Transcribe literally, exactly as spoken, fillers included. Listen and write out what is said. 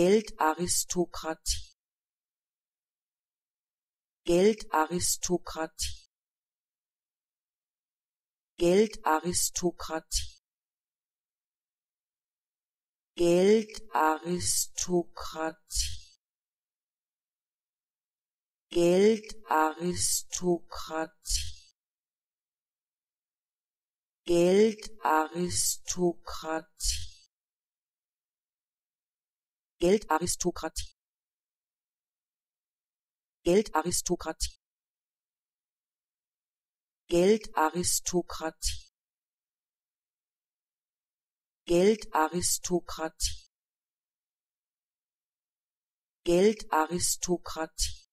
Geldaristokratie. Geldaristokratie. Geldaristokratie. Geldaristokratie. Geldaristokratie. Geldaristokratie. Geldaristokratie. Geldaristokratie. Geldaristokratie. Geldaristokratie. Geldaristokratie.